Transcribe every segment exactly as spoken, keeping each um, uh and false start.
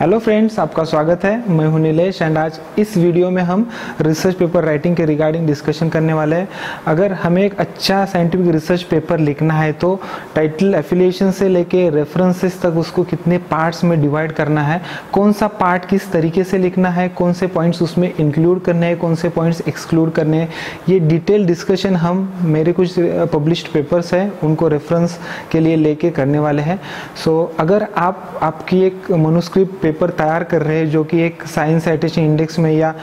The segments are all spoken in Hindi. हेलो फ्रेंड्स, आपका स्वागत है। मैं हूं नीलेश एंड आज इस वीडियो में हम रिसर्च पेपर राइटिंग के रिगार्डिंग डिस्कशन करने वाले हैं। अगर हमें एक अच्छा साइंटिफिक रिसर्च पेपर लिखना है तो टाइटल एफिलिएशन से लेके रेफरेंसेस तक उसको कितने पार्ट्स में डिवाइड करना है, कौन सा पार्ट किस तरीके से लिखना है, कौन से पॉइंट्स उसमें इंक्लूड करने हैं, कौन से पॉइंट्स एक्सक्लूड करने हैं, ये डिटेल डिस्कशन हम मेरे कुछ पब्लिश्ड पेपर्स हैं उनको रेफरेंस के लिए लेके करने वाले हैं। सो अगर आप आपकी एक मनुस्क्रिप्ट पेपर तैयार कर रहे हैं जो कि एक साइंस साइटेशन इंडेक्स में या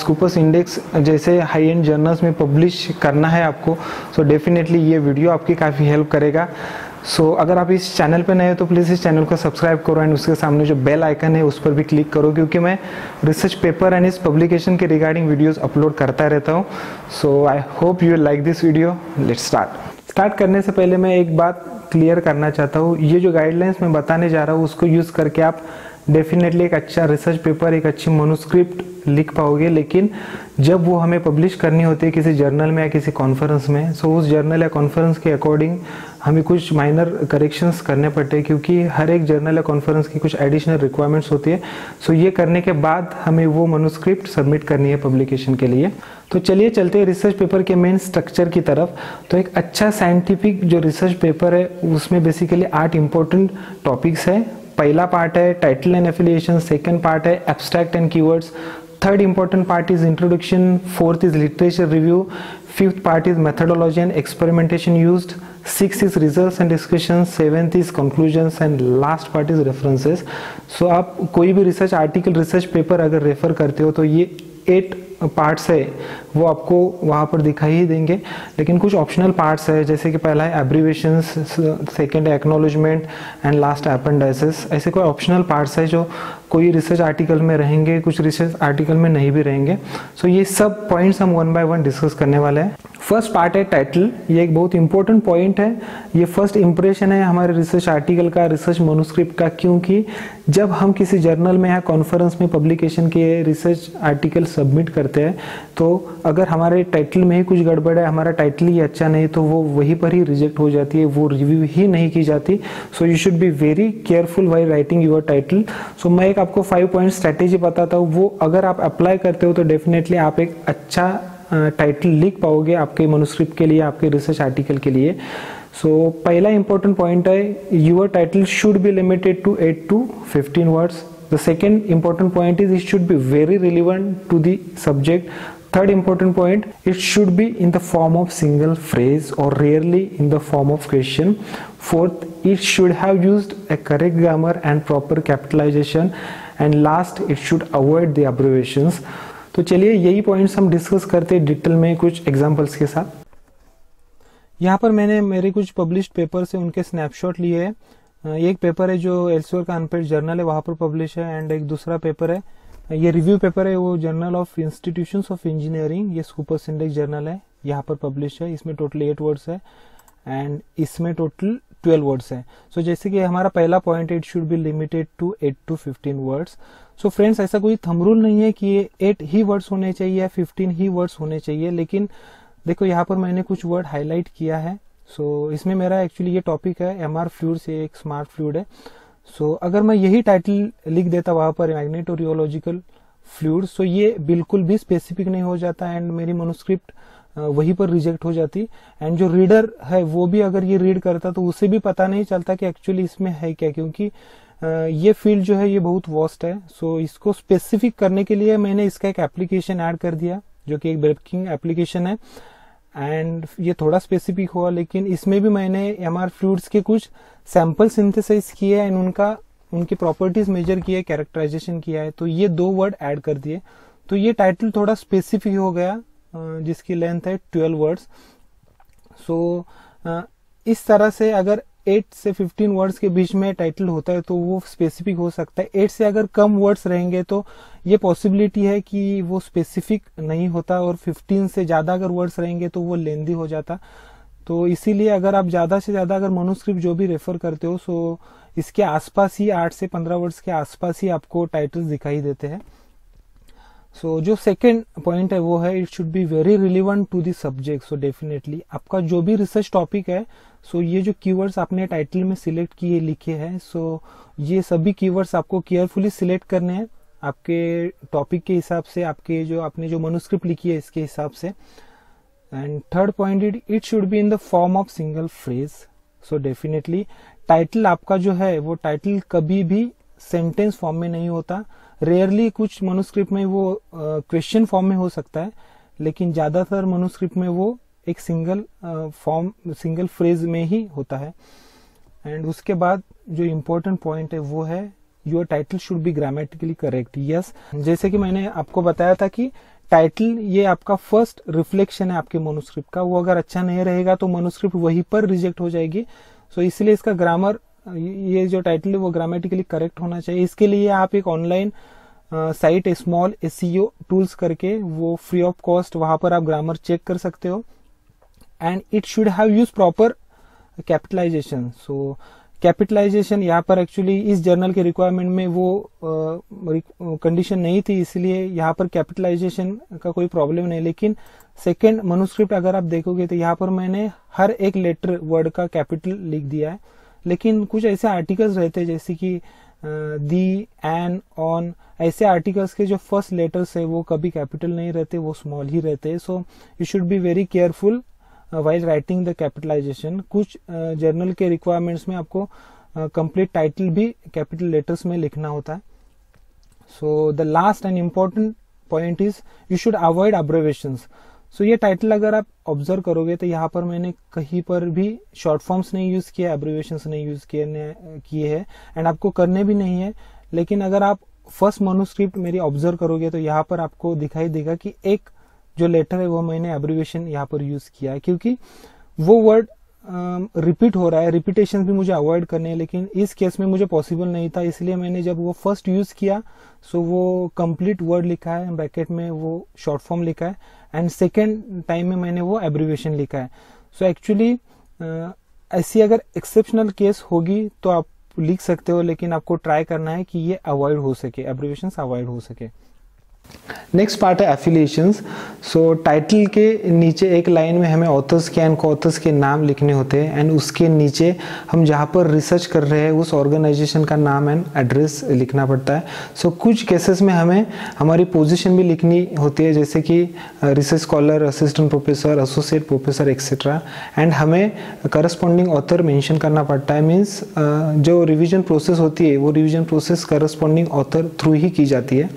स्कोपस इंडेक्स जैसे हाई एंड जर्नल्स में पब्लिश करना है आपको, सो so डेफिनेटली ये वीडियो आपकी काफ़ी हेल्प करेगा। सो so, अगर आप इस चैनल पर नए हो तो प्लीज़ इस चैनल को सब्सक्राइब करो एंड उसके सामने जो बेल आइकन है उस पर भी क्लिक करो, क्योंकि मैं रिसर्च पेपर एंड इस पब्लिकेशन के रिगार्डिंग वीडियोज़ अपलोड करता रहता हूँ। So I hope you like this video. Let's start start करने से पहले मैं एक बात क्लियर करना चाहता हूँ। ये जो गाइडलाइंस मैं बताने जा रहा हूँ उसको यूज़ करके आप डेफिनेटली एक अच्छा रिसर्च पेपर, एक अच्छी मनुस्क्रिप्ट लिख पाओगे, लेकिन जब वो हमें पब्लिश करनी होती है किसी जर्नल में या किसी कॉन्फ्रेंस में, सो उस जर्नल या कॉन्फ्रेंस के अकॉर्डिंग हमें कुछ माइनर करेक्शंस करने पड़ते हैं, क्योंकि हर एक जर्नल या कॉन्फ्रेंस की कुछ एडिशनल रिक्वायरमेंट्स होती है। सो ये करने के बाद हमें वो मनुस्क्रिप्ट सबमिट करनी है पब्लिकेशन के लिए। तो चलिए चलते हैं रिसर्च पेपर के मेन स्ट्रक्चर की तरफ। तो एक अच्छा साइंटिफिक जो रिसर्च पेपर है उसमें बेसिकली आठ इंपॉर्टेंट टॉपिक्स है। पहला पार्ट है title and affiliation, second part है abstract and keywords, third important part is introduction, fourth is literature review, fifth part is methodology and experimentation used, six is results and discussion, seventh is conclusions and last part is references. So आप कोई भी रिसर्च आर्टिकल, रिसर्च पेपर अगर रेफर करते हो तो ये एट पार्ट्स है वो आपको वहाँ पर दिखाई ही देंगे, लेकिन कुछ ऑप्शनल पार्ट्स है जैसे कि पहला है एब्रीवेशंस, सेकंड है एक्नॉलेजमेंट एंड लास्ट अपेंडाइसेस। ऐसे कोई ऑप्शनल पार्ट्स है जो कोई रिसर्च आर्टिकल में रहेंगे, कुछ रिसर्च आर्टिकल में नहीं भी रहेंगे। सो so, ये सब पॉइंट्स हम वन बाय वन डिस्कस करने वाले हैं। फर्स्ट पार्ट है टाइटल। ये एक बहुत इंपॉर्टेंट पॉइंट है, ये फर्स्ट इंप्रेशन है हमारे रिसर्च आर्टिकल का, रिसर्च मनुस्क्रिप्ट का, क्योंकि जब हम किसी जर्नल में या कॉन्फ्रेंस में पब्लिकेशन के रिसर्च आर्टिकल सबमिट करते हैं तो अगर हमारे टाइटल में ही कुछ गड़बड़ है, हमारा टाइटल ही अच्छा नहीं, तो वो वहीं पर ही रिजेक्ट हो जाती है, वो रिव्यू ही नहीं की जाती। So you should be very careful while writing your title. So मैं एक आपको फाइव पॉइंट स्ट्रैटेजी बताता हूँ, वो अगर आप अप्लाई करते हो तो डेफिनेटली आप एक अच्छा टाइटल लिख पाओगे आपके मनुस्क्रिप्ट के लिए, आपके रिसर्च आर्टिकल के लिए। सो so, पहला इंपॉर्टेंट पॉइंट है your title should be limited to eight to fifteen words. The second important point is it should be very relevant to the subject. Third important point, it should be in the form of single phrase or rarely in the form of question. Fourth, it should have used a correct grammar and proper capitalization. And last, it should avoid the abbreviations. तो चलिए यही points हम discuss करते हैं डिटेल में कुछ examples के साथ। यहाँ पर मैंने मेरे कुछ published papers से उनके snapshot लिए हैं। एक पेपर है जो एल्सेवियर का अनपेड जर्नल है वहाँ पर पब्लिश है, एंड एक दूसरा पेपर है, ये रिव्यू पेपर है, वो journal of institutions of engineering, ये स्कोपस इंडेक्स जर्नल है, यहाँ पर पब्लिश है। इसमें टोटल एट वर्ड्स है एंड इसमें टोटल ट्वेल्व वर्ड्स है। सो so, जैसे कि हमारा पहला point it should be limited to eight to fifteen words. So friends, ऐसा कोई थंब रूल नहीं है कि ये एट ही वर्ड्स होने चाहिए या फिफ्टीन ही वर्ड्स होने चाहिए, लेकिन देखो यहाँ पर मैंने कुछ वर्ड हाईलाइट किया है। सो so, इसमें मेरा एक्चुअली ये टॉपिक है एम आर फ्लूड से, एक स्मार्ट फ्लूड है। सो so, अगर मैं यही टाइटल लिख देता वहाँ पर मैग्नेटोरियोलॉजिकल फ्लूड, सो ये बिल्कुल भी स्पेसिफिक नहीं हो जाता एंड मेरी मनुस्क्रिप्ट वहीं पर रिजेक्ट हो जाती, एंड जो रीडर है वो भी अगर ये रीड करता तो उसे भी पता नहीं चलता कि एक्चुअली इसमें है क्या, क्योंकि ये फील्ड जो है ये बहुत वास्ट है। सो so, इसको स्पेसिफिक करने के लिए मैंने इसका एक एप्लीकेशन ऐड कर दिया जो कि एक ब्रेकिंग एप्लीकेशन है, एंड ये थोड़ा स्पेसिफिक हुआ, लेकिन इसमें भी मैंने एम आर फ्लूइड्स के कुछ सैंपल सिंथेसाइज किए एंड उनका उनकी प्रॉपर्टीज मेजर किए, कैरेक्टराइजेशन किया है, तो ये दो वर्ड ऐड कर दिए, तो ये टाइटल थोड़ा स्पेसिफिक हो गया जिसकी लेंथ है ट्वेल्व वर्ड्स। सो इस तरह से अगर एट से फिफ्टीन वर्ड्स के बीच में टाइटल होता है तो वो स्पेसिफिक हो सकता है, एट से अगर कम वर्ड्स रहेंगे तो ये पॉसिबिलिटी है कि वो स्पेसिफिक नहीं होता, और फिफ्टीन से ज़्यादा अगर वर्ड्स रहेंगे तो वो लेंदी हो जाता। तो इसीलिए अगर आप ज़्यादा से ज़्यादा अगर मनुस्क्रिप्ट जो भी रेफर करते हो सो इसके आसपास ही आठ से पंद्रह वर्ड्स के आसपास ही आपको टाइटल्स दिखाई देते हैं। सो जो सेकेंड पॉइंट है वो है it should be very relevant to the subject. So definitely आपका जो भी रिसर्च टॉपिक है, सो so ये जो कीवर्ड्स आपने टाइटल में सिलेक्ट किए लिखे हैं, सो so ये सभी कीवर्ड्स आपको केयरफुली सिलेक्ट करने हैं आपके टॉपिक के हिसाब से, आपके जो आपने जो मनुस्क्रिप्ट लिखी है इसके हिसाब से. And third point it it should be in the form of single phrase. So definitely title आपका जो है वो टाइटल कभी भी सेंटेंस फॉर्म में नहीं होता. रेयरली कुछ मनुस्क्रिप्ट में वो क्वेश्चन uh, फॉर्म में हो सकता है, लेकिन ज्यादातर मनुस्क्रिप्ट में वो एक सिंगल फॉर्म सिंगल फ्रेज में ही होता है. एंड उसके बाद जो इम्पोर्टेंट पॉइंट है वो है your title should be grammatically correct. Yes, जैसे कि मैंने आपको बताया था कि टाइटल ये आपका फर्स्ट रिफ्लेक्शन है आपके मनुस्क्रिप्ट का. वो अगर अच्छा नहीं रहेगा तो मनुस्क्रिप्ट वहीं पर रिजेक्ट हो जाएगी. सो so, इसलिए इसका ग्रामर, ये जो टाइटल है वो ग्रामेटिकली करेक्ट होना चाहिए. इसके लिए आप एक online site small SEO tools करके वो फ्री ऑफ कॉस्ट, वहां पर आप ग्रामर चेक कर सकते हो. And it should have use proper capitalisation. So capitalisation यहाँ पर एक्चुअली इस जर्नल के रिक्वायरमेंट में वो कंडीशन uh, नहीं थी, इसलिए यहाँ पर कैपिटलाइजेशन का कोई प्रॉब्लम नहीं. लेकिन सेकेंड मनुस्क्रिप्ट अगर आप देखोगे तो यहाँ पर मैंने हर एक लेटर वर्ड का कैपिटल लिख दिया है. लेकिन कुछ ऐसे आर्टिकल्स रहते हैं जैसे कि दी, एन, ऑन, ऐसे आर्टिकल्स के जो फर्स्ट लेटर्स है वो कभी कैपिटल नहीं रहते, वो स्मॉल ही रहते हैं. So you should be very careful while writing the capitalisation. कुछ जर्नल uh, के रिक्वायरमेंट्स में आपको कंप्लीट uh, टाइटल भी कैपिटल लेटर्स में लिखना होता है. So the last and important point is you should avoid abbreviations. So so, ये टाइटल अगर आप ऑब्जर्व करोगे तो यहाँ पर मैंने कहीं पर भी शॉर्ट फॉर्म्स नहीं यूज किया, एब्रिविएशंस नहीं यूज किए हैं, एंड आपको करने भी नहीं है. लेकिन अगर आप फर्स्ट मनुस्क्रिप्ट मेरी ऑब्जर्व करोगे तो यहाँ पर आपको दिखाई देगा कि एक जो लेटर है वो मैंने एब्रिविएशन यहाँ पर यूज किया है, क्योंकि वो वर्ड रिपीट हो रहा है. रिपीटेशन भी मुझे अवॉइड करने हैं, लेकिन इस केस में मुझे पॉसिबल नहीं था, इसलिए मैंने जब वो फर्स्ट यूज किया सो वो कंप्लीट वर्ड लिखा है, ब्रैकेट में वो शॉर्ट फॉर्म लिखा है, एंड सेकेंड टाइम में मैंने वो एब्रिविएशन लिखा है. सो एक्चुअली ऐसी अगर एक्सेप्शनल केस होगी तो आप लिख सकते हो, लेकिन आपको ट्राई करना है कि ये अवॉइड हो सके, एब्रिविएशंस अवॉइड हो सके. नेक्स्ट पार्ट है एफिलिएशंस. सो टाइटल के नीचे एक लाइन में हमें ऑथर्स के एंड कॉथर्स के नाम लिखने होते हैं, एंड उसके नीचे हम जहाँ पर रिसर्च कर रहे हैं उस ऑर्गेनाइजेशन का नाम एंड एड्रेस लिखना पड़ता है. सो so, कुछ केसेस में हमें हमारी पोजीशन भी लिखनी होती है, जैसे कि research scholar, assistant professor, associate professor etcetera, and हमें करस्पॉन्डिंग ऑथर मेंशन करना पड़ता है. मीन्स uh, जो रिविजन प्रोसेस होती है वो revision process corresponding author through ही की जाती है.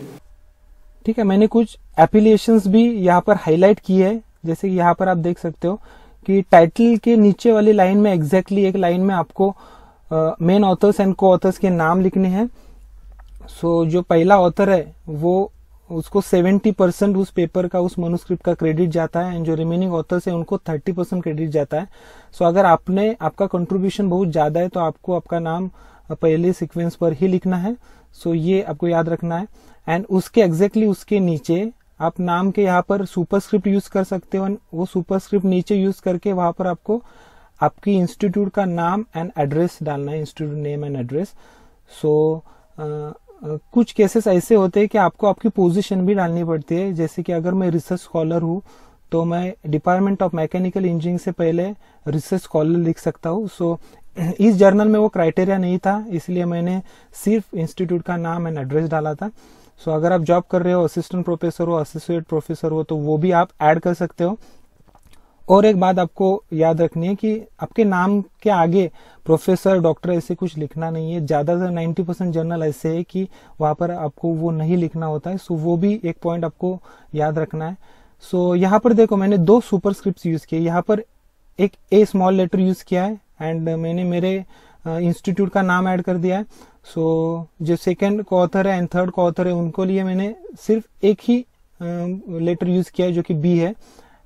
ठीक है, मैंने कुछ एफिलिएशंस भी यहाँ पर हाईलाइट किए हैं. जैसे कि यहाँ पर आप देख सकते हो कि टाइटल के नीचे वाली लाइन में एग्जैक्टली exactly एक लाइन में आपको main authors and coauthors के नाम लिखने हैं. सो so, जो पहला ऑथर है वो उसको सत्तर परसेंट उस पेपर का, उस मनुस्क्रिप्ट का क्रेडिट जाता है, एंड जो रिमेनिंग ऑथर्स है उनको तीस परसेंट क्रेडिट जाता है. सो so, अगर आपने आपका कंट्रीब्यूशन बहुत ज्यादा है तो आपको आपका नाम पहले सिक्वेंस पर ही लिखना है. सो so, ये आपको याद रखना है. एंड उसके एग्जैक्टली exactly उसके नीचे आप नाम के यहाँ पर सुपरस्क्रिप्ट यूज कर सकते हो, एंड वो सुपरस्क्रिप्ट नीचे यूज करके वहां पर आपको आपकी इंस्टीट्यूट का नाम एंड एड्रेस डालना है, institute name and address. So कुछ केसेस ऐसे होते हैं कि आपको आपकी पोजीशन भी डालनी पड़ती है. जैसे कि अगर मैं रिसर्च स्कॉलर हूँ तो मैं डिपार्टमेंट ऑफ मैकेनिकल इंजीनियरिंग से पहले रिसर्च स्कॉलर लिख सकता हूँ. सो so, इस जर्नल में वो क्राइटेरिया नहीं था, इसलिए मैंने सिर्फ इंस्टीट्यूट का नाम एंड एड्रेस डाला था. सो so, अगर आप जॉब कर रहे हो, असिस्टेंट प्रोफेसर हो, एसोसिएट प्रोफेसर हो, तो वो भी आप ऐड कर सकते हो. और एक बात आपको याद रखनी है कि आपके नाम के आगे प्रोफेसर, डॉक्टर ऐसे कुछ लिखना नहीं है. ज्यादातर नाइन्टी परसेंट जर्नल ऐसे है कि वहां पर आपको वो नहीं लिखना होता है. सो so, वो भी एक पॉइंट आपको याद रखना है. सो so, यहाँ पर देखो मैंने दो सुपरस्क्रिप्ट्स यूज किए. यहाँ पर एक ए स्मॉल लेटर यूज किया है, एंड मैंने मेरे इंस्टीट्यूट का नाम ऐड कर दिया है. सो so, जो सेकंड को ऑथर है एंड थर्ड को ऑथर है उनको लिए मैंने सिर्फ एक ही लेटर यूज किया है जो कि बी है,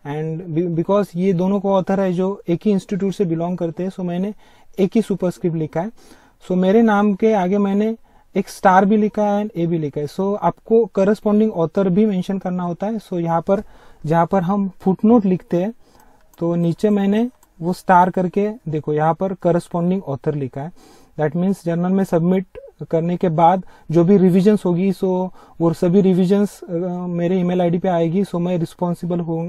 एंड बिकॉज ये दोनों को ऑथर है जो एक ही इंस्टीट्यूट से बिलोंग करते हैं. सो so मैंने एक ही सुपरस्क्रिप्ट लिखा है. सो so मेरे नाम के आगे मैंने एक स्टार भी लिखा है एंड ए भी लिखा है. सो so आपको करस्पॉन्डिंग ऑथर भी मेंशन करना होता है. सो so यहाँ पर जहाँ पर हम फुटनोट लिखते हैं तो नीचे मैंने वो स्टार करके देखो यहाँ पर करस्पॉन्डिंग ऑथर लिखा है. दैट मीन्स जर्नल में सबमिट करने के बाद जो भी रिविजन्स होगी सो वो सभी रिविजन्स मेरे ईमेल आईडी पे आएगी। सो मैं रिस्पॉन्सिबल हूँ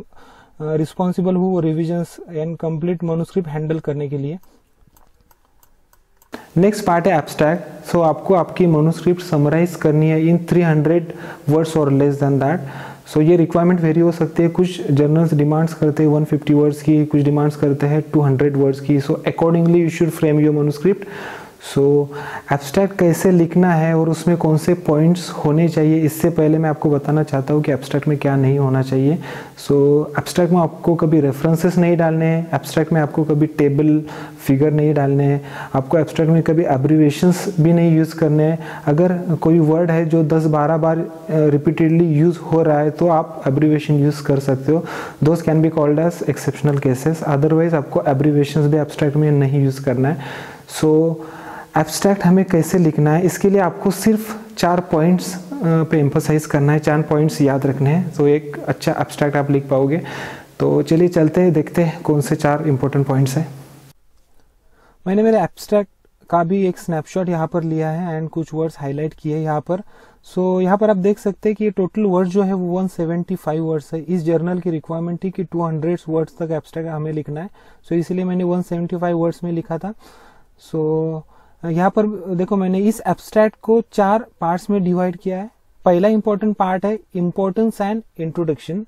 रिस्पॉन्सिबल हूँ वो revisions and complete manuscript handle करने के लिए। नेक्स्ट पार्ट है एब्स्ट्रैक्ट। सो आपको आपकी मनुस्क्रिप्ट समराइज करनी है इन थ्री हंड्रेड वर्ड्स और लेस देन दैट। सो ये रिक्वायरमेंट वेरी हो सकती है, कुछ जर्नल्स डिमांड्स करते हैं वन फिफ्टी वर्ड्स की, कुछ डिमांड्स करते हैं टू हंड्रेड वर्ड्स की। So accordingly you should frame your manuscript. So abstract कैसे लिखना है और उसमें कौन से पॉइंट्स होने चाहिए, इससे पहले मैं आपको बताना चाहता हूँ कि एब्स्ट्रैक्ट में क्या नहीं होना चाहिए। सो एब्स्ट्रैक्ट में आपको कभी रेफरेंसेस नहीं डालने हैं, एब्स्ट्रैक्ट में आपको कभी टेबल फिगर नहीं डालने हैं, आपको एब्स्ट्रैक्ट में कभी एब्रीवेशंस भी नहीं यूज़ करने हैं। अगर कोई वर्ड है जो दस बारह बार रिपीटेडली यूज़ हो रहा है तो आप एब्रीवेशन यूज़ कर सकते हो। Those can be called as exceptional cases. Otherwise आपको एब्रीवेशंस भी एब्स्ट्रैक्ट में नहीं यूज़ करना है। सो so, एब्स्ट्रैक्ट हमें कैसे लिखना है, इसके लिए आपको सिर्फ चार पॉइंट्स पे एम्फसाइज करना है, चार पॉइंट्स याद रखने हैं, तो एक अच्छा एब्स्ट्रैक्ट आप लिख पाओगे। तो चलिए चलते हैं, देखते हैं कौन से चार इंपॉर्टेंट पॉइंट्स हैं। मैंने मेरे एब्स्ट्रैक्ट का भी एक स्नैपशॉट यहाँ पर लिया है एंड कुछ वर्ड्स हाईलाइट किए यहाँ पर। सो so, यहाँ पर आप देख सकते हैं कि टोटल वर्ड जो है वो वन सेवेंटी फाइव वर्ड्स है। इस जर्नल की रिक्वायरमेंट थी कि टू हंड्रेड वर्ड्स तक एब्स्ट्रैक्ट हमें लिखना है, सो so, इसलिए मैंने वन सेवेंटी फाइव वर्ड्स में लिखा था। सो so, यहाँ पर देखो मैंने इस एब्स्ट्रैक्ट को चार पार्ट्स में डिवाइड किया है। पहला इंपॉर्टेंट पार्ट है importance and introduction.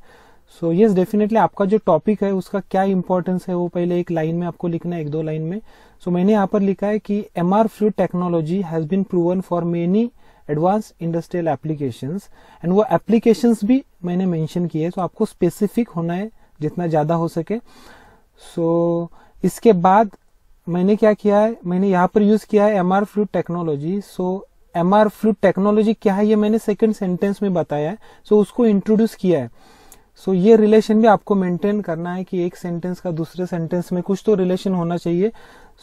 So yes definitely आपका जो टॉपिक है उसका क्या इम्पोर्टेंस है वो पहले एक लाइन में आपको लिखना है, एक दो लाइन में। सो so, मैंने यहाँ पर लिखा है कि M R fluid technology has been proven for many advance industrial applications, and वो एप्लीकेशंस भी मैंने मेंशन किए। सो so, आपको स्पेसिफिक होना है जितना ज्यादा हो सके। सो so, इसके बाद मैंने क्या किया है, मैंने यहाँ पर यूज किया है M R fluid technology. So M R fluid technology क्या है ये मैंने सेकंड सेंटेंस में बताया है। सो so, उसको इंट्रोड्यूस किया है। सो so, ये रिलेशन भी आपको मेंटेन करना है कि एक सेंटेंस का दूसरे सेंटेंस में कुछ तो रिलेशन होना चाहिए।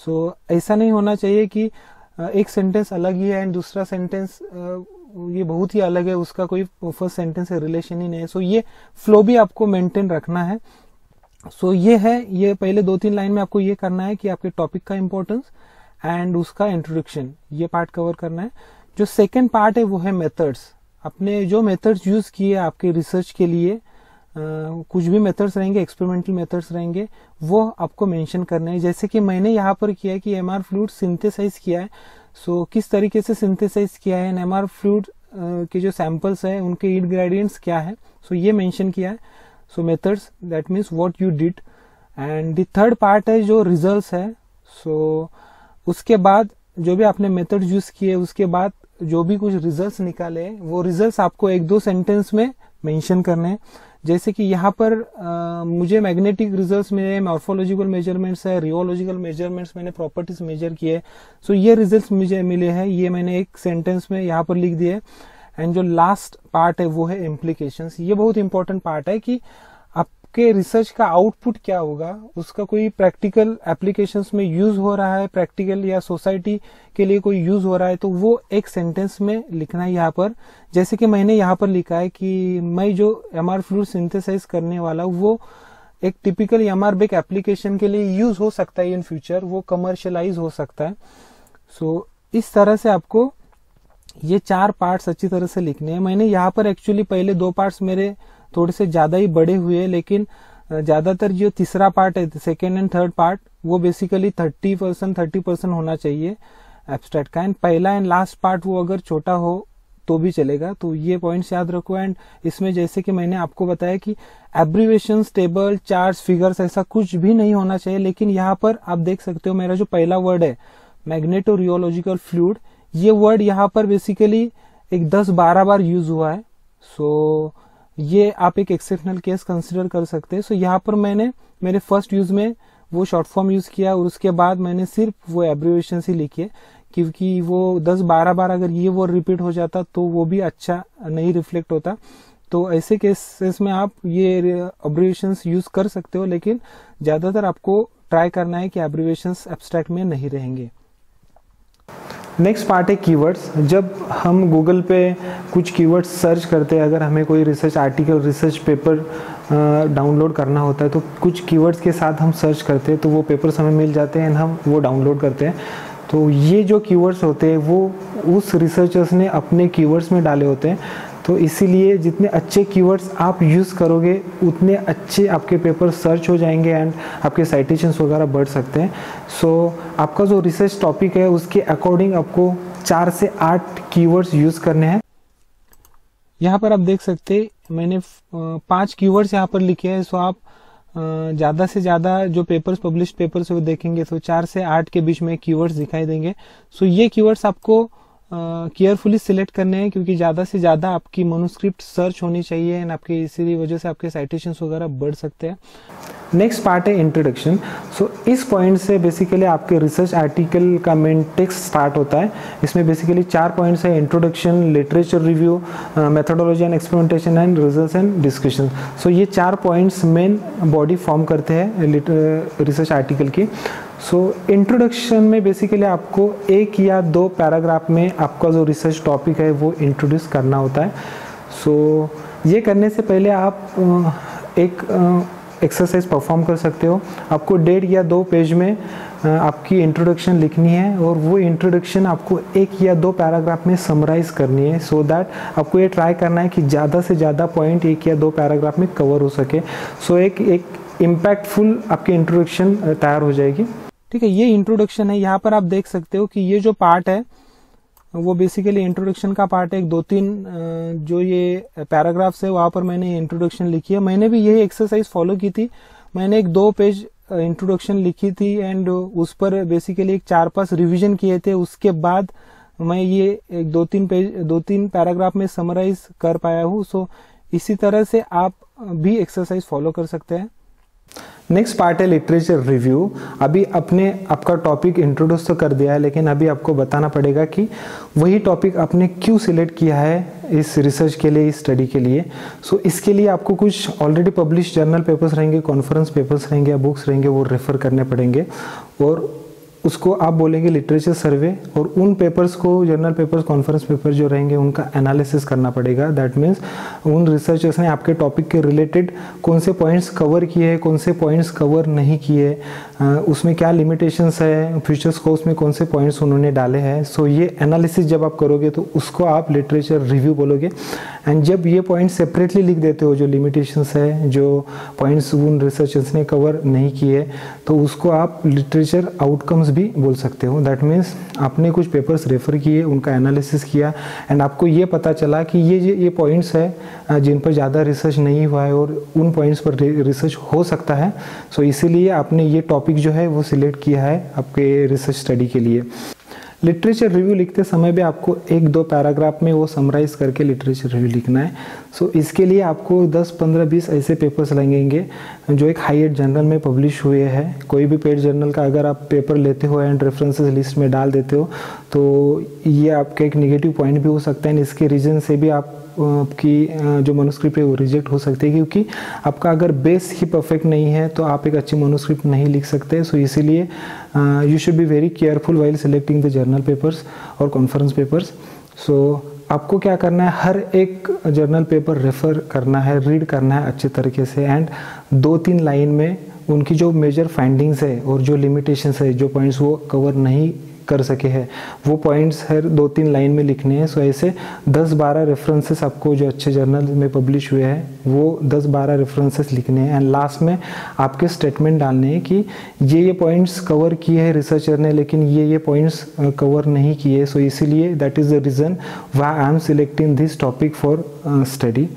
सो so, ऐसा नहीं होना चाहिए कि एक सेंटेंस अलग ही है एंड दूसरा सेंटेंस ये बहुत ही अलग है, उसका कोई फर्स्ट सेंटेंस से रिलेशन ही नहीं है। सो so, ये फ्लो भी आपको मेंटेन रखना है। सो so, ये है, ये पहले दो तीन लाइन में आपको ये करना है कि आपके टॉपिक का इम्पोर्टेंस एंड उसका इंट्रोडक्शन, ये पार्ट कवर करना है। जो सेकंड पार्ट है वो है मेथड्स। आपने जो मेथड्स यूज किए आपके रिसर्च के लिए, आ, कुछ भी मेथड्स रहेंगे, एक्सपेरिमेंटल मेथड्स रहेंगे, वो आपको मेंशन करने हैं। जैसे कि मैंने यहाँ पर किया है कि एम आर फ्लूइड सिंथेसाइज किया है। सो so, किस तरीके से सिंथेसाइज किया है, एम आर फ्लूइड के जो सैम्पल्स हैं उनके इनग्रेडिएंट्स क्या है, सो so, ये मेंशन किया है। So methods that means what you did. And the third part है जो रिजल्ट्स है। सो so, उसके बाद जो भी आपने मेथड्स यूज किए उसके बाद जो भी कुछ रिजल्ट्स निकाले वो रिजल्ट्स आपको एक दो सेंटेंस में मेंशन करने हैं। जैसे कि यहाँ पर आ, मुझे मैग्नेटिक रिजल्ट्स में मॉर्फोलॉजिकल मेजरमेंट्स है, रियोलॉजिकल मेजरमेंट्स, मैंने प्रॉपर्टीज मेजर किए। सो so, ये रिजल्ट्स मुझे मिले हैं, ये मैंने एक सेंटेंस में यहाँ पर लिख दिए। एंड जो लास्ट पार्ट है वो है इम्प्लीकेशंस। ये बहुत इंपॉर्टेंट पार्ट है कि आपके रिसर्च का आउटपुट क्या होगा, उसका कोई प्रैक्टिकल एप्लीकेशंस में यूज हो रहा है, प्रैक्टिकल या सोसाइटी के लिए कोई यूज हो रहा है, तो वो एक सेंटेंस में लिखना है यहाँ पर। जैसे कि मैंने यहाँ पर लिखा है कि मैं जो एम आर फ्लूइड सिंथेसाइज करने वाला हूँ वो एक typical M R brake application के लिए यूज हो सकता है इन फ्यूचर, वो कमर्शलाइज हो सकता है। सो so, इस तरह से आपको ये चार पार्ट्स अच्छी तरह से लिखने हैं। मैंने यहाँ पर एक्चुअली पहले दो पार्ट्स मेरे थोड़े से ज्यादा ही बड़े हुए, लेकिन ज्यादातर जो तीसरा पार्ट है, सेकेंड एंड थर्ड पार्ट, वो basically thirty percent thirty percent होना चाहिए एब्स्ट्रैक्ट का। एंड पहला एंड लास्ट पार्ट वो अगर छोटा हो तो भी चलेगा। तो ये पॉइंट्स याद रखो। एंड इसमें जैसे कि मैंने आपको बताया कि एब्रीवेशंस, टेबल, चार्ट्स, फिगर्स, ऐसा कुछ भी नहीं होना चाहिए। लेकिन यहाँ पर आप देख सकते हो मेरा जो पहला वर्ड है मैग्नेटोरियोलॉजिकल फ्लूइड, ये वर्ड यहाँ पर बेसिकली एक दस बारह बार यूज हुआ है। सो so, ये आप एक एक्सेप्शनल केस कंसिडर कर सकते हैं। सो so, यहाँ पर मैंने मेरे फर्स्ट यूज में वो शॉर्ट फॉर्म यूज किया और उसके बाद मैंने सिर्फ वो एब्रिविएशन ही लिखे, क्योंकि वो दस बारह बार अगर ये वर्ड रिपीट हो जाता तो वो भी अच्छा नहीं रिफ्लेक्ट होता। तो ऐसे केसेस में आप ये एब्रिविएशन यूज कर सकते हो, लेकिन ज्यादातर आपको ट्राई करना है कि एब्रिविएशन एब्स्ट्रैक्ट में नहीं रहेंगे। नेक्स्ट पार्ट है कीवर्ड्स। जब हम गूगल पे कुछ कीवर्ड्स सर्च करते हैं, अगर हमें कोई research article, research paper download करना होता है, तो कुछ कीवर्ड्स के साथ हम सर्च करते हैं, तो वो पेपर्स हमें मिल जाते हैं एंड हम वो डाउनलोड करते हैं। तो ये जो कीवर्ड्स होते हैं वो उस रिसर्चर्स ने अपने कीवर्ड्स में डाले होते हैं। तो इसीलिए जितने अच्छे कीवर्ड्स आप यूज़ करोगे उतने अच्छे आपके पेपर सर्च हो जाएंगे एंड आपके साइटेशंस वगैरह बढ़ सकते हैं। सो so, आपका जो रिसर्च टॉपिक है उसके अकॉर्डिंग आपको चार से आठ कीवर्ड्स यूज़ करने हैं। यहाँ पर आप देख सकते मैंने पाँच कीवर्ड्स यहाँ पर लिखे हैं। सो आप ज़्यादा से ज़्यादा जो पेपर्स पब्लिश पेपर्स वो देखेंगे तो चार से आठ के बीच में कीवर्ड्स दिखाई देंगे। सो ये कीवर्ड्स आपको केयरफुली uh, सिलेक्ट करने हैं क्योंकि ज़्यादा से ज़्यादा आपकी मनोस्क्रिप्ट सर्च होनी चाहिए एंड आपके इसी वजह से आपके साइटेशंस वगैरह बढ़ सकते हैं। नेक्स्ट पार्ट है इंट्रोडक्शन। सो so, इस पॉइंट से बेसिकली आपके रिसर्च आर्टिकल का मेन टेक्स्ट स्टार्ट होता है। इसमें बेसिकली चार पॉइंट्स है, introduction, literature review, methodology and experimentation and results and discussion. So ये चार पॉइंट्स मेन बॉडी फॉर्म करते हैं रिसर्च आर्टिकल की। सो so, इंट्रोडक्शन में बेसिकली आपको एक या दो पैराग्राफ में आपका जो रिसर्च टॉपिक है वो इंट्रोड्यूस करना होता है। सो so, ये करने से पहले आप एक एक्सरसाइज परफॉर्म कर सकते हो। आपको डेढ़ या दो पेज में आपकी इंट्रोडक्शन लिखनी है और वो इंट्रोडक्शन आपको एक या दो पैराग्राफ में समराइज़ करनी है। सो so दैट आपको ये ट्राई करना है कि ज़्यादा से ज़्यादा पॉइंट एक या दो पैराग्राफ में कवर हो सके। सो so, एक एक इम्पैक्टफुल आपकी इंट्रोडक्शन तैयार हो जाएगी। ठीक है, ये इंट्रोडक्शन है। यहाँ पर आप देख सकते हो कि ये जो पार्ट है वो बेसिकली इंट्रोडक्शन का पार्ट है। एक दो तीन जो ये पैराग्राफ्स है वहाँ पर मैंने इंट्रोडक्शन लिखी है। मैंने भी यही एक्सरसाइज फॉलो की थी। मैंने एक दो पेज इंट्रोडक्शन लिखी थी एंड उस पर बेसिकली एक चार पांच रिवीजन किए थे। उसके बाद मैं ये एक दो तीन पेज दो तीन पैराग्राफ में समराइज कर पाया हूँ। सो इसी तरह से आप भी एक्सरसाइज फॉलो कर सकते हैं। नेक्स्ट पार्ट है लिटरेचर रिव्यू। अभी अपने आपका टॉपिक इंट्रोड्यूस तो कर दिया है, लेकिन अभी आपको बताना पड़ेगा कि वही टॉपिक आपने क्यों सिलेक्ट किया है इस रिसर्च के लिए, इस स्टडी के लिए। सो so, इसके लिए आपको कुछ ऑलरेडी पब्लिश जर्नल पेपर्स रहेंगे, कॉन्फ्रेंस पेपर्स रहेंगे या बुक्स रहेंगे, वो रेफर करने पड़ेंगे और उसको आप बोलेंगे लिटरेचर सर्वे। और उन पेपर्स को, जर्नल पेपर्स, कॉन्फ्रेंस पेपर जो रहेंगे, उनका एनालिसिस करना पड़ेगा। दैट मीन्स उन रिसर्चर्स ने आपके टॉपिक के रिलेटेड कौन से पॉइंट्स कवर किए हैं, कौन से पॉइंट्स कवर नहीं किए, उसमें क्या लिमिटेशंस है, फ्यूचर स्कोप्स में कौन से पॉइंट्स उन्होंने डाले हैं। सो ये एनालिसिस जब आप करोगे तो उसको आप लिटरेचर रिव्यू बोलोगे। एंड जब ये पॉइंट सेपरेटली लिख देते हो, जो लिमिटेशंस है, जो पॉइंट्स उन रिसर्चर्स ने कवर नहीं किए, तो उसको आप लिटरेचर आउटकम्स भी बोल सकते हो। दैट मीन्स आपने कुछ पेपर्स रेफर किए, उनका एनालिसिस किया एंड आपको ये पता चला कि ये ये पॉइंट्स है जिन पर ज़्यादा रिसर्च नहीं हुआ है और उन पॉइंट्स पर रिसर्च हो सकता है। सो so, इसीलिए आपने ये टॉपिक जो है वो सिलेक्ट किया है आपके रिसर्च स्टडी के लिए। लिटरेचर रिव्यू लिखते समय भी आपको एक दो पैराग्राफ में वो समराइज़ करके लिटरेचर रिव्यू लिखना है। सो so, इसके लिए आपको दस पंद्रह बीस ऐसे पेपर्स लगेंगे जो एक हाई एंड जर्नल में पब्लिश हुए हैं। कोई भी पेड जर्नल का अगर आप पेपर लेते हो एंड रेफरेंसेस लिस्ट में डाल देते हो तो ये आपका एक निगेटिव पॉइंट भी हो सकता है। इसके रीजन से भी आप आपकी जो मनोस्क्रिप्ट है वो रिजेक्ट हो सकती है, क्योंकि आपका अगर बेस ही परफेक्ट नहीं है तो आप एक अच्छी मनोस्क्रिप्ट नहीं लिख सकते। सो इसीलिए you should be very careful while selecting the journal papers और कॉन्फ्रेंस पेपर्स। सो आपको क्या करना है, हर एक जर्नल पेपर रेफर करना है, रीड करना है अच्छे तरीके से एंड दो तीन लाइन में उनकी जो मेजर फाइंडिंग्स है और जो लिमिटेशंस है, जो पॉइंट्स वो कवर नहीं कर सके हैं, वो पॉइंट्स हर दो तीन लाइन में लिखने हैं। सो ऐसे दस बारह रेफरेंसेस आपको जो अच्छे जर्नल में पब्लिश हुए हैं वो दस बारह रेफरेंसेस लिखने हैं एंड लास्ट में आपके स्टेटमेंट डालने हैं कि ये ये पॉइंट्स कवर किए हैं रिसर्चर ने, लेकिन ये ये पॉइंट्स कवर नहीं किए। सो इसीलिए that is the reason why I am selecting this topic for study.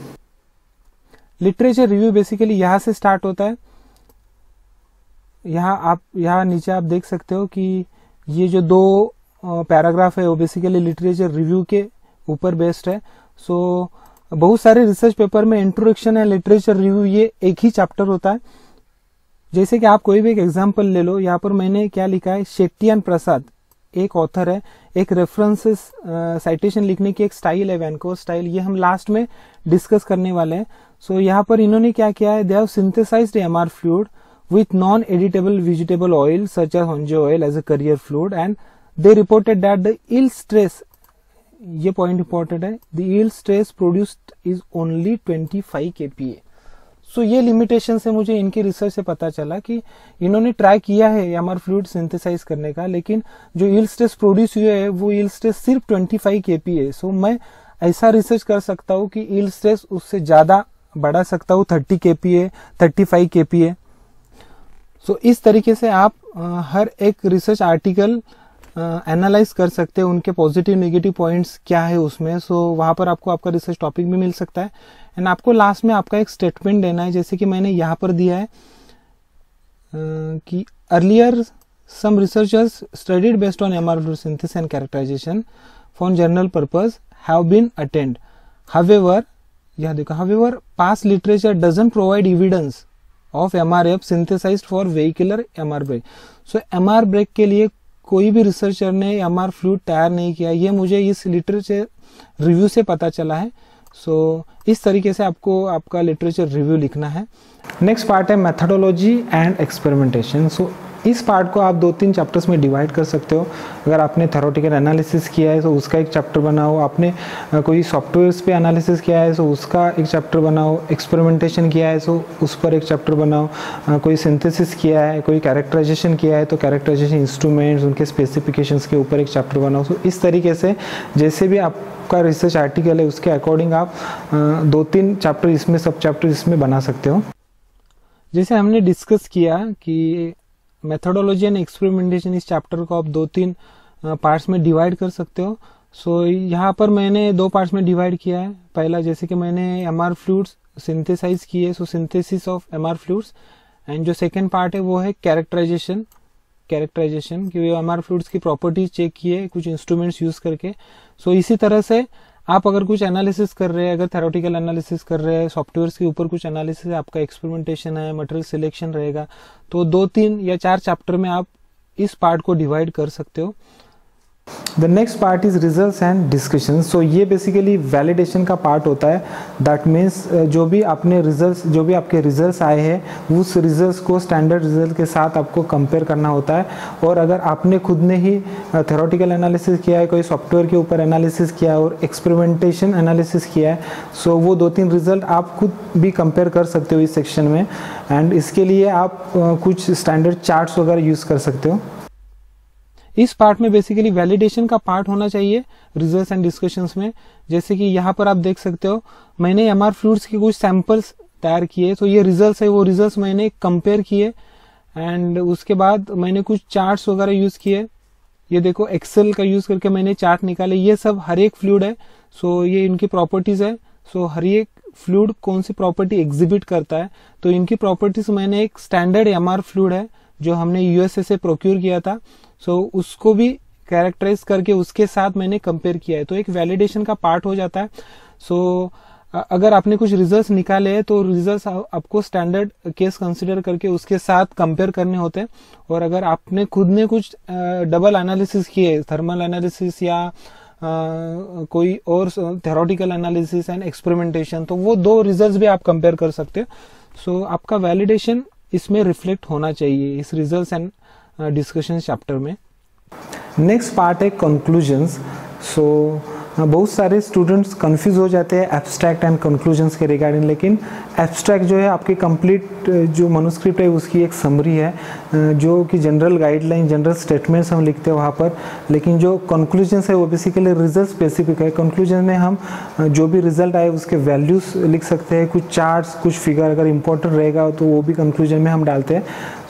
Literature review basically यहाँ से स्टार्ट होता है। यहाँ आप यहाँ नीचे आप देख सकते हो कि ये जो दो पैराग्राफ है वो बेसिकली लिटरेचर रिव्यू के ऊपर बेस्ड है। सो so, बहुत सारे रिसर्च पेपर में इंट्रोडक्शन एंड लिटरेचर रिव्यू ये एक ही चैप्टर होता है। जैसे कि आप कोई भी एक एग्जांपल ले लो। यहाँ पर मैंने क्या लिखा है, शेट्टी एंड प्रसाद एक ऑथर है, एक रेफरेंसेस साइटेशन लिखने की एक स्टाइल है, वैनकोर स्टाइल, ये हम लास्ट में डिस्कस करने वाले हैं। सो so, यहाँ पर इन्होंने क्या किया है, they have synthesized MR fluid with non-editable vegetable oil such as honje oil as a carrier fluid and they reported that the yield stress, ये point important है, the yield stress produced is only twenty-five K P A. So ये लिमिटेशन से मुझे इनकी रिसर्च से पता चला कि इन्होंने ट्राई किया है एमआर फ्लूइड सिंथेसाइज करने का, लेकिन जो यील्ड स्ट्रेस प्रोड्यूस हुए है वो यील्ड स्ट्रेस सिर्फ पच्चीस केपी है। सो मैं ऐसा रिसर्च कर सकता हूँ कि यील्ड स्ट्रेस उससे ज्यादा बढ़ा सकता हूँ, तीस केपीए, पैंतीस केपीए। सो इस तरीके से आप हर एक रिसर्च आर्टिकल एनालाइज कर सकते हैं, उनके पॉजिटिव नेगेटिव पॉइंट्स क्या है उसमें। सो वहाँ पर आपको आपका रिसर्च टॉपिक भी मिल सकता है। एंड आपको लास्ट में आपका एक स्टेटमेंट देना है, जैसे कि मैंने यहाँ पर दिया है कि earlier some researchers studied based on MR fluid synthesis and characterization for journal purpose have been attend, however, यहाँ देखो, however past literature doesn't provide evidence of MRF synthesized for vehicular MR brake. So MR brake के लिए कोई भी रिसर्चर ने एमआर फ्लूइड तैयार नहीं किया, ये मुझे इस लिटरेचर रिव्यू से पता चला है। सो इस तरीके से आपको आपका लिटरेचर रिव्यू लिखना है। नेक्स्ट पार्ट है मेथडोलॉजी एंड एक्सपेरिमेंटेशन। सो इस पार्ट को आप दो तीन चैप्टर्स में डिवाइड कर सकते हो। अगर आपने थ्योरेटिकल एनालिसिस किया है तो उसका एक चैप्टर बनाओ, आपने कोई सॉफ्टवेयर्स पे एनालिसिस किया है तो उसका एक चैप्टर बनाओ, एक्सपेरिमेंटेशन किया है तो उस पर एक चैप्टर बनाओ, कोई सिंथेसिस किया है, कोई कैरेक्टराइजेशन किया है तो कैरेक्टराइजेशन इंस्ट्रूमेंट्स उनके स्पेसिफिकेशंस के ऊपर एक चैप्टर बनाओ। तो इस तरीके से जैसे भी आपका रिसर्च आर्टिकल है उसके अकॉर्डिंग आप दो तीन चैप्टर इसमें, सब चैप्टर इसमें बना सकते हो। जैसे हमने डिस्कस किया कि मेथडोलॉजी एंड एक्सपेरिमेंटेशन, इस चैप्टर को आप दो तीन पार्ट्स में डिवाइड कर सकते हो। सो so, यहाँ पर मैंने दो पार्ट्स में डिवाइड किया है। पहला, जैसे कि मैंने एमआर फ्लूइड्स सिंथेसाइज किए, so synthesis of MR fluids. And जो सेकंड पार्ट है वो है कैरेक्टराइजेशन, कैरेक्टराइजेशन कि वो एमआर फ्लूइड्स की प्रॉपर्टीज चेक किए कुछ इंस्ट्रूमेंट्स यूज करके। सो so, इसी तरह से आप अगर कुछ एनालिसिस कर रहे हैं, अगर थ्योरेटिकल एनालिसिस कर रहे हैं, सॉफ्टवेयर्स के ऊपर कुछ एनालिसिस, आपका एक्सपेरिमेंटेशन है, मटेरियल सिलेक्शन रहेगा, तो दो तीन या चार चैप्टर में आप इस पार्ट को डिवाइड कर सकते हो। The next part is results and discussion. So ये बेसिकली वैलिडेशन का पार्ट होता है। दैट मीन्स जो भी आपने रिजल्ट्स, जो भी आपके रिजल्ट्स आए हैं उस रिजल्ट्स को स्टैंडर्ड रिजल्ट के साथ आपको कंपेयर करना होता है। और अगर आपने खुद ने ही थ्योरेटिकल एनालिसिस किया है, कोई सॉफ्टवेयर के ऊपर एनालिसिस किया है और एक्सपेरिमेंटेशन एनालिसिस किया है, सो so वो दो तीन रिजल्ट आप खुद भी कंपेयर कर सकते हो इस सेक्शन में। एंड इसके लिए आप कुछ स्टैंडर्ड चार्ट्स वगैरह यूज़ कर सकते हो। इस पार्ट में बेसिकली वैलिडेशन का पार्ट होना चाहिए रिजल्ट्स एंड डिस्कशंस में। जैसे कि यहाँ पर आप देख सकते हो, मैंने एमआर फ्लूइड्स के कुछ सैंपल्स तैयार किए, तो ये रिजल्ट्स है, वो रिजल्ट्स मैंने कंपेयर किए। एंड उसके बाद मैंने कुछ चार्ट्स वगैरह यूज किए, ये देखो एक्सेल का यूज करके मैंने चार्ट निकाले। ये सब हर एक फ्लूइड है, सो ये इनकी प्रॉपर्टीज है, सो हर एक फ्लूइड कौन सी प्रॉपर्टी एग्जिबिट करता है, तो इनकी प्रॉपर्टीज मैंने एक स्टैंडर्ड एमआर फ्लूइड है जो हमने यूएसए से प्रोक्योर किया था, सो so, उसको भी कैरेक्टराइज करके उसके साथ मैंने कंपेयर किया है, तो एक वैलिडेशन का पार्ट हो जाता है। सो so, अगर आपने कुछ रिजल्ट्स निकाले हैं तो रिजल्ट्स आपको स्टैंडर्ड केस कंसीडर करके उसके साथ कंपेयर करने होते हैं। और अगर आपने खुद ने कुछ डबल एनालिसिस किए, थर्मल एनालिसिस या Uh, कोई और थ्योरेटिकल एनालिसिस एंड एक्सपेरिमेंटेशन, तो वो दो रिजल्ट्स भी आप कंपेयर कर सकते हो। सो so, आपका वैलिडेशन इसमें रिफ्लेक्ट होना चाहिए इस रिजल्ट्स एंड डिस्कशन चैप्टर में। नेक्स्ट पार्ट है कंक्लूजन्स। सो बहुत सारे स्टूडेंट्स कंफ्यूज हो जाते हैं एब्स्ट्रैक्ट एंड कंक्लूजन्स के रिगार्डिंग, लेकिन एब्स्ट्रैक्ट जो है आपकी कंप्लीट जो मनुस्क्रिप्ट है उसकी एक समरी है, जो कि जनरल गाइडलाइन, जनरल स्टेटमेंट्स हम लिखते हैं वहाँ पर। लेकिन जो कंक्लूजन्स है वो बेसिकली रिजल्ट स्पेसिफिक है। कंक्लूजन में हम जो भी रिजल्ट आए उसके वैल्यूज लिख सकते हैं, कुछ चार्ट्स, कुछ फिगर अगर इंपॉर्टेंट रहेगा तो वो भी कंक्लूजन में हम डालते हैं।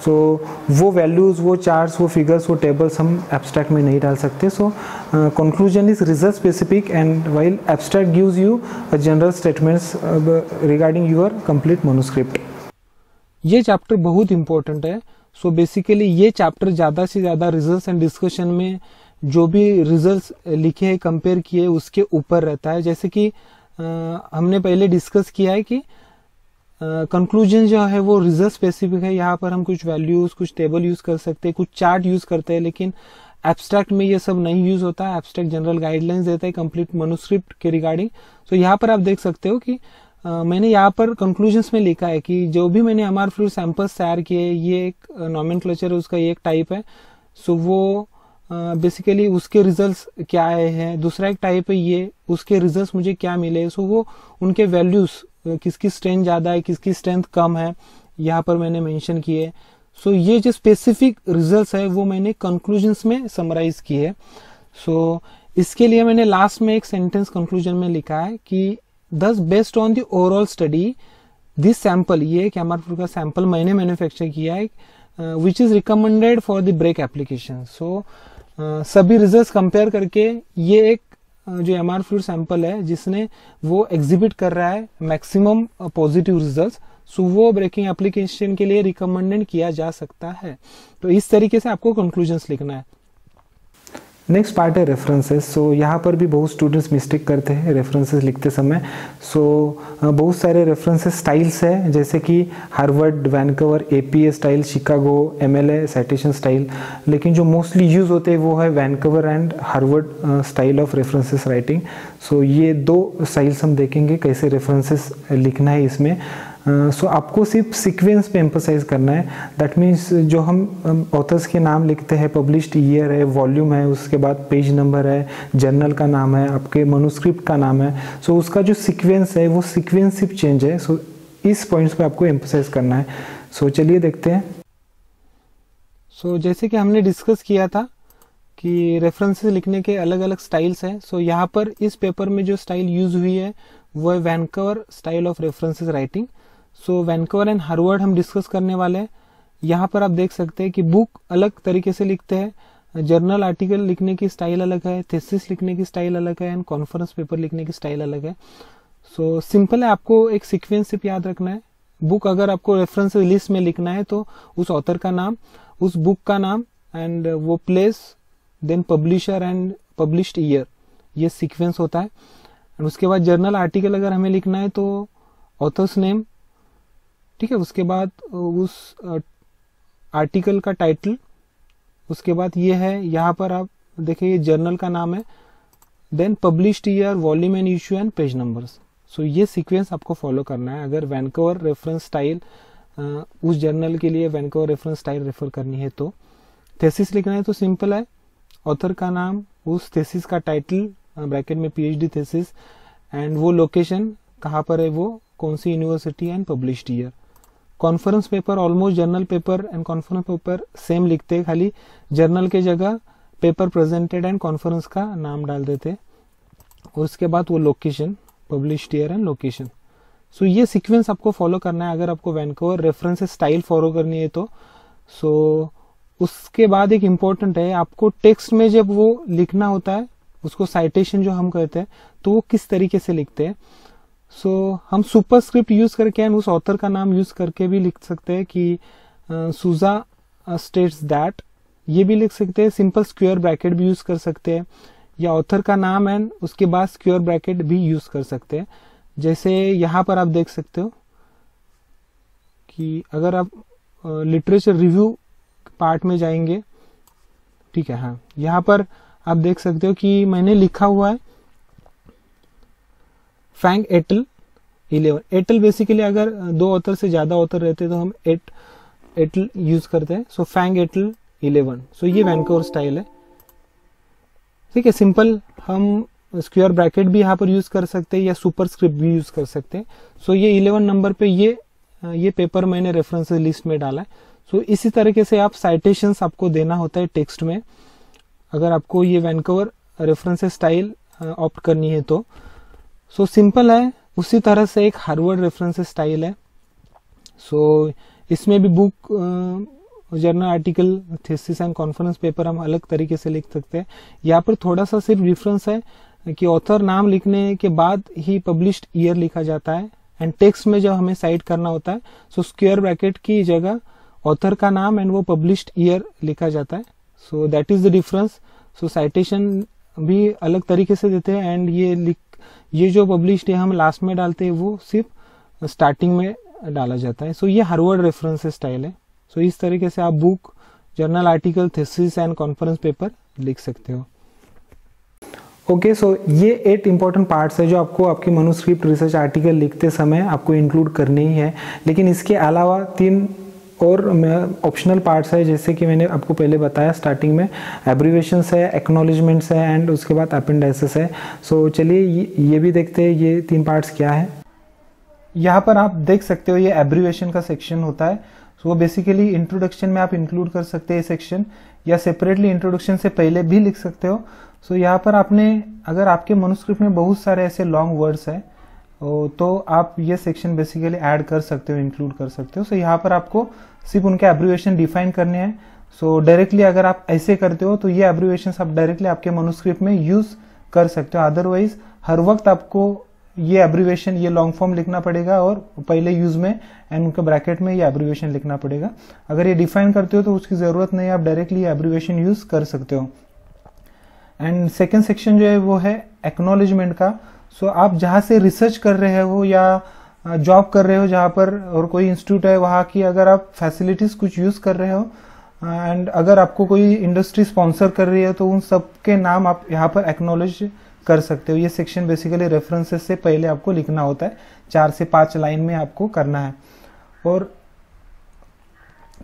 सो so, वो वैल्यूज़, वो चार्ट्स, वो फिगर्स, वो टेबल्स हम एब्स्ट्रैक्ट में नहीं डाल सकते। So conclusion is result specific and while abstract gives you a general statements regarding your complete manuscript. ये चैप्टर बहुत इंपॉर्टेंट है। सो so, बेसिकली ये चैप्टर ज़्यादा से ज़्यादा रिजल्ट्स एंड डिस्कशन में जो भी रिजल्ट्स लिखे हैं, कंपेयर किए, उसके ऊपर रहता है। जैसे कि uh, हमने पहले डिस्कस किया है कि कंक्लूजन uh, जो है वो रिजल्ट स्पेसिफिक है, यहाँ पर हम कुछ वैल्यूज, कुछ टेबल यूज कर सकते हैं, कुछ चार्ट यूज करते हैं, लेकिन एब्स्ट्रैक्ट में ये सब नहीं यूज होता। एब्स्ट्रैक्ट जनरल गाइडलाइंस देता है कंप्लीट मनुस्क्रिप्ट के रिगार्डिंग। तो यहाँ पर आप देख सकते हो कि uh, मैंने यहाँ पर कंक्लूजन्स में लिखा है कि जो भी मैंने एमआर फ्लूइड सैंपल्स तैयार किए, ये एक नोमेनक्लेचर है, उसका ये एक टाइप है। सो so, वो बेसिकली uh, उसके रिजल्ट्स क्या आए हैं। दूसरा एक टाइप है, ये उसके रिजल्ट्स मुझे क्या मिले। सो so, वो उनके वैल्यूज किसकी स्ट्रेंथ ज़्यादा है, किसकी स्ट्रेंथ कम है, यहाँ पर मैंने मेंशन किए। सो so, ये जो स्पेसिफिक रिजल्ट्स है वो मैंने कंक्लूजन्स में समराइज किए। सो so, इसके लिए मैंने लास्ट में एक सेंटेंस कंक्लूजन में लिखा है कि thus based on the overall study this sample, ये एक एमआरएफ का सैंपल मैंने मैन्युफैक्चर किया है which is recommended for the brake application. So सभी रिजल्ट्स कंपेयर करके ये एक जो एमआर फ्लूड सैंपल है जिसने वो एग्जिबिट कर रहा है मैक्सिमम पॉजिटिव रिजल्ट्स, सो वो ब्रेकिंग एप्लीकेशन के लिए रिकमेंडेड किया जा सकता है। तो इस तरीके से आपको कंक्लूजन्स लिखना है। नेक्स्ट पार्ट है रेफरेंसेस। सो यहाँ पर भी बहुत स्टूडेंट्स मिस्टेक करते हैं रेफरेंसेस लिखते समय। सो so, बहुत सारे रेफरेंसेस स्टाइल्स है जैसे कि Harvard, Vancouver, APA style, Chicago, MLA, citation style, लेकिन जो मोस्टली यूज़ होते हैं वो है Vancouver and Harvard style of references writing. So ये दो स्टाइल्स हम देखेंगे कैसे रेफरेंसेस लिखना है इसमें। सो uh, so, आपको सिर्फ सीक्वेंस पे एम्फसाइज करना है। दैट मीन्स जो हम ऑथर्स um, के नाम लिखते हैं, पब्लिश्ड ईयर है, वॉल्यूम है, उसके बाद पेज नंबर है, जर्नल का नाम है, आपके मनुस्क्रिप्ट का नाम है। सो so, उसका जो सीक्वेंस है वो सीक्वेंस सिर्फ चेंज है। सो so, इस पॉइंट्स पे आपको एम्फसाइज करना है। सो so, चलिए देखते हैं। सो so, जैसे कि हमने डिस्कस किया था कि रेफरेंसेस लिखने के अलग अलग स्टाइल्स हैं। सो so, यहाँ पर इस पेपर में जो स्टाइल यूज़ हुई है वो है Vancouver style of references writing. So Vancouver and Harvard हम डिस्कस करने वाले हैं। यहाँ पर आप देख सकते हैं कि बुक अलग तरीके से लिखते हैं, जर्नल आर्टिकल लिखने की स्टाइल अलग है, थीसिस लिखने की स्टाइल अलग है एंड कॉन्फ्रेंस पेपर लिखने की स्टाइल अलग है। सो so, सिंपल है, आपको एक सीक्वेंस सिर्फ याद रखना है। बुक अगर आपको रेफरेंस लिस्ट में लिखना है तो उस ऑथर का नाम, उस बुक का नाम एंड वो place, then publisher and published year, ये सीक्वेंस होता है। एंड उसके बाद जर्नल आर्टिकल अगर हमें लिखना है तो ऑथर्स नेम, ठीक है, उसके बाद उस आर्टिकल का टाइटल, उसके बाद ये है, यहाँ पर आप देखिए ये जर्नल का नाम है, then published year, volume and issue and page numbers. So ये सीक्वेंस आपको फॉलो करना है। अगर वैनकूवर रेफरेंस स्टाइल उस जर्नल के लिए वैनकूवर रेफरेंस स्टाइल रेफर करनी है तो थीसिस लिखना है तो सिंपल है, ऑथर का नाम, उस थीसिस का टाइटल ब्रैकेट में पीएचडी थीसिस एंड वो लोकेशन कहाँ पर है, वो कौन सी university and published year. Conference paper almost journal paper and conference paper same लिखते, खाली जर्नल के जगह पेपर प्रेजेंटेड एंड कॉन्फ्रेंस का नाम डाल देते, और उसके बाद वो location, published year and location. So ये सीक्वेंस आपको फॉलो करना है अगर आपको वैनकूवर रेफरेंस स्टाइल फॉलो करनी है तो। सो so, उसके बाद एक इम्पोर्टेंट है, आपको टेक्स्ट में जब वो लिखना होता है, उसको साइटेशन जो हम करते हैं, तो वो किस तरीके से लिखते हैं। सो so, हम सुपरस्क्रिप्ट यूज करके एंड उस ऑथर का नाम यूज करके भी लिख सकते हैं कि सूजा स्टेट्स दैट, ये भी लिख सकते हैं। सिंपल स्क्वायर ब्रैकेट भी यूज कर सकते हैं, या ऑथर का नाम एंड उसके बाद स्क्वायर ब्रैकेट भी यूज कर सकते हैं। जैसे यहाँ पर आप देख सकते हो कि अगर आप लिटरेचर रिव्यू पार्ट में जाएंगे, ठीक है, हाँ, यहाँ पर आप देख सकते हो कि मैंने लिखा हुआ है Fang et al eleven. Et al basically अगर दो ऑथर से ज्यादा ऑथर रहते तो हम एट एटल यूज करते हैं। सो फैंग एटल इलेवन, सो ये वैनकूवर स्टाइल है, ठीक है। सिंपल हम स्क्वायर ब्रैकेट भी यहाँ पर यूज कर सकते हैं या सुपरस्क्रिप्ट भी यूज कर सकते हैं। सो so, ये इलेवन नंबर पे ये ये पेपर मैंने रेफरेंस लिस्ट में डाला है। सो so, इसी तरीके से आप साइटेशंस आपको देना होता है टेक्स्ट में अगर आपको ये वैनकूवर रेफरेंस स्टाइल ऑप्ट करनी है तो। सो so, सिंपल है, उसी तरह से एक हार्वर्ड रेफरेंस स्टाइल है। सो so, इसमें भी book, journal article, thesis and conference paper हम अलग तरीके से लिख सकते हैं। यहाँ पर थोड़ा सा सिर्फ डिफरेंस है कि ऑथर नाम लिखने के बाद ही पब्लिश्ड ईयर लिखा जाता है एंड टेक्स्ट में जब हमें साइट करना होता है सो so, स्क्वायर ब्रैकेट की जगह ऑथर का नाम एंड वो पब्लिश्ड ईयर लिखा जाता है। So that is the difference. So citation भी अलग तरीके से देते हैं एंड ये लिख ये जो पब्लिश्ड है हम लास्ट में डालते हैं, वो सिर्फ स्टार्टिंग में डाला जाता है। सो so, ये हार्वर्ड रेफरेंस स्टाइल है। सो so, इस तरीके से आप book, journal article, thesis and conference paper लिख सकते हो। ओके okay, सो so, ये एट इंपॉर्टेंट पार्ट्स है जो आपको आपके मनुस्क्रिप्ट रिसर्च आर्टिकल लिखते समय आपको इंक्लूड करने ही है। लेकिन इसके अलावा तीन और ऑप्शनल पार्ट्स है जैसे कि मैंने आपको पहले बताया स्टार्टिंग में, एब्रीवेशंस है, एक्नॉलेजमेंट्स है एंड उसके बाद अपेंडाइसेस है। सो so, चलिए ये, ये भी देखते हैं ये तीन पार्ट्स क्या है। यहाँ पर आप देख सकते हो ये एब्रिविएशन का सेक्शन होता है। सो वो बेसिकली इंट्रोडक्शन में आप इंक्लूड कर सकते हैं सेक्शन, या सेपरेटली इंट्रोडक्शन से पहले भी लिख सकते हो। सो यहाँ पर आपने, अगर आपके मनुस्क्रिप्ट में बहुत सारे ऐसे लॉन्ग वर्ड्स हैं तो आप ये सेक्शन बेसिकली ऐड कर सकते हो, इंक्लूड कर सकते हो। सो यहाँ पर आपको सिर्फ उनके एब्रिविएशन डिफाइन करने हैं। सो डायरेक्टली अगर आप ऐसे करते हो तो ये एब्रिविएशन आप डायरेक्टली आपके मनुस्क्रिप्ट में यूज कर सकते हो। अदरवाइज हर वक्त आपको ये एब्रिविएशन, ये लॉन्ग फॉर्म लिखना पड़ेगा और पहले यूज में एंड उनके ब्रैकेट में ये एब्रिविएशन लिखना पड़ेगा। अगर ये डिफाइन करते हो तो उसकी जरूरत नहीं है, आप डायरेक्टली ये एब्रिविएशन यूज कर सकते हो। एंड सेकेंड सेक्शन जो है वो है एक्नॉलेजमेंट का। सो so, आप जहाँ से रिसर्च कर रहे हो या जॉब कर रहे हो जहाँ पर, और कोई इंस्टीट्यूट है वहाँ की अगर आप फैसिलिटीज कुछ यूज कर रहे हो, एंड अगर आपको कोई इंडस्ट्री स्पॉन्सर कर रही है तो उन सब के नाम आप यहाँ पर एक्नॉलेज कर सकते हो। ये सेक्शन बेसिकली रेफरेंसेस से पहले आपको लिखना होता है, चार से पाँच लाइन में आपको करना है। और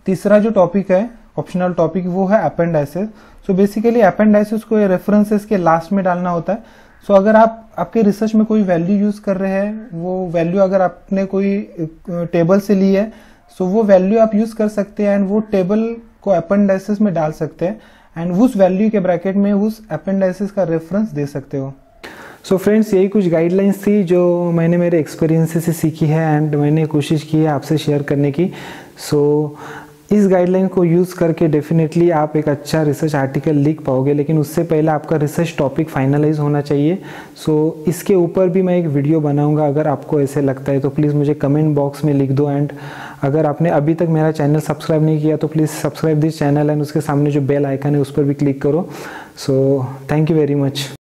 तीसरा जो टॉपिक है, ऑप्शनल टॉपिक, वो है अपेंडाइसेस। सो बेसिकली अपेंडाइसेस को रेफरेंसेस के लास्ट में डालना होता है। सो so, अगर आप आपके रिसर्च में कोई वैल्यू यूज कर रहे हैं, वो वैल्यू अगर आपने कोई टेबल से ली है सो so वो वैल्यू आप यूज कर सकते हैं एंड वो टेबल को अपेंडाइसिस में डाल सकते हैं एंड उस वैल्यू के ब्रैकेट में उस अपेंडाइसिस का रेफरेंस दे सकते हो। सो so, फ्रेंड्स, यही कुछ गाइडलाइंस थी जो मैंने मेरे एक्सपीरियंस से सीखी है एंड मैंने कोशिश की है आपसे शेयर करने की। सो so, इस गाइडलाइन को यूज़ करके डेफिनेटली आप एक अच्छा रिसर्च आर्टिकल लिख पाओगे, लेकिन उससे पहले आपका रिसर्च टॉपिक फाइनलाइज होना चाहिए। सो so, इसके ऊपर भी मैं एक वीडियो बनाऊंगा। अगर आपको ऐसे लगता है तो प्लीज़ मुझे कमेंट बॉक्स में लिख दो। एंड अगर आपने अभी तक मेरा चैनल सब्सक्राइब नहीं किया तो please subscribe this channel and उसके सामने जो बेल आइकन है उस पर भी क्लिक करो। So thank you very much.